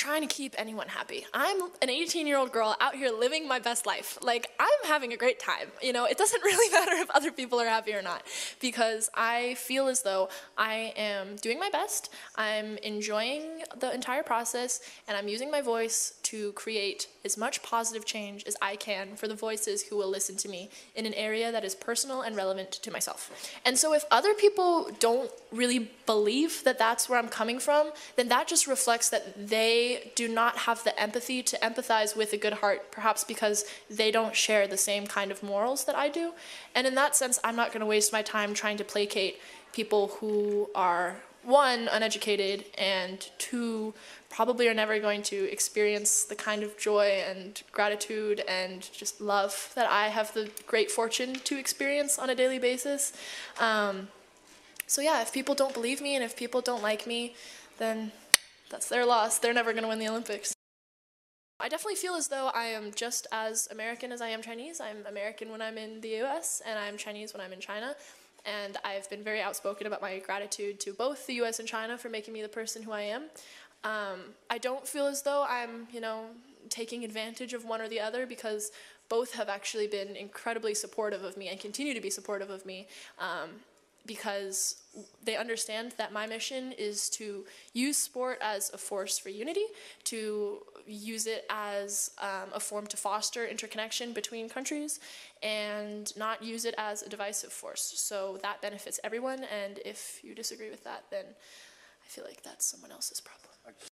trying to keep anyone happy. I'm an 18-year-old girl out here living my best life. Like, I'm having a great time. You know, it doesn't really matter if other people are happy or not, because I feel as though I am doing my best. I'm enjoying the entire process, and I'm using my voice to create as much positive change as I can for the voices who will listen to me in an area that is personal and relevant to myself. And so if other people don't really believe that that's where I'm coming from, then that just reflects that they do not have the empathy to empathize with a good heart, perhaps because they don't share the same kind of morals that I do. And in that sense, I'm not going to waste my time trying to placate people who are, one, uneducated, and two, probably are never going to experience the kind of joy and gratitude and just love that I have the great fortune to experience on a daily basis. So yeah, if people don't believe me and if people don't like me, then that's their loss. They're never going to win the Olympics. I definitely feel as though I am just as American as I am Chinese. I'm American when I'm in the US, and I'm Chinese when I'm in China. And I've been very outspoken about my gratitude to both the US and China for making me the person who I am. I don't feel as though I'm, you know, taking advantage of one or the other, because both have actually been incredibly supportive of me and continue to be supportive of me, because they understand that my mission is to use sport as a force for unity, to use it as a form to foster interconnection between countries, and not use it as a divisive force. So that benefits everyone, and if you disagree with that, then I feel like that's someone else's problem.